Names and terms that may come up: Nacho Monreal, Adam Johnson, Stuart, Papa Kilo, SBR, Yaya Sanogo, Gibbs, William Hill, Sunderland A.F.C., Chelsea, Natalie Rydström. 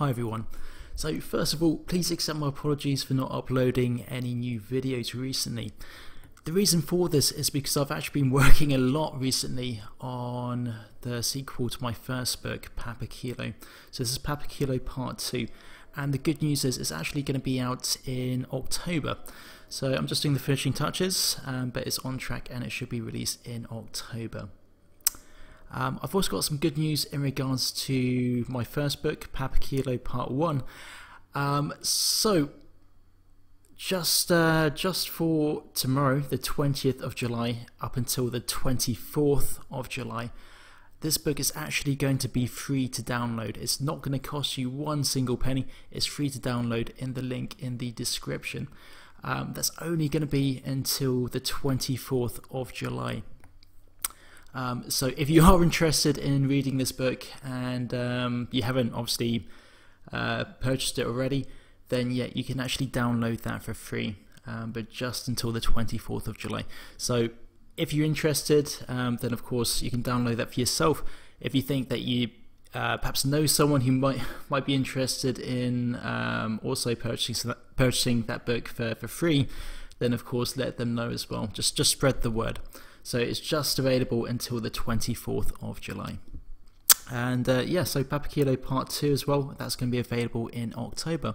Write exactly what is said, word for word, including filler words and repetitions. Hi everyone. So first of all, please accept my apologies for not uploading any new videos recently. The reason for this is because I've actually been working a lot recently on the sequel to my first book, Papa Kilo. So this is Papa Kilo Part two, and the good news is it's actually going to be out in October. So I'm just doing the finishing touches, um, but it's on track and it should be released in October. Um, I've also got some good news in regards to my first book, Papa Kilo Part one. Um, so, just uh, just for tomorrow, the twentieth of July, up until the twenty-fourth of July, this book is actually going to be free to download. It's not going to cost you one single penny. It's free to download in the link in the description. Um, that's only going to be until the twenty-fourth of July. Um, so if you are interested in reading this book and um, you haven't obviously uh, purchased it already, then yeah, you can actually download that for free, um, but just until the twenty-fourth of July. So if you're interested, um, then of course you can download that for yourself. If you think that you uh, perhaps know someone who might might be interested in um, also purchasing that, purchasing that book for, for free, then of course let them know as well. Just just spread the word. So it's just available until the twenty-fourth of July. And uh, yeah, so Papa Kilo Part two as well, that's going to be available in October.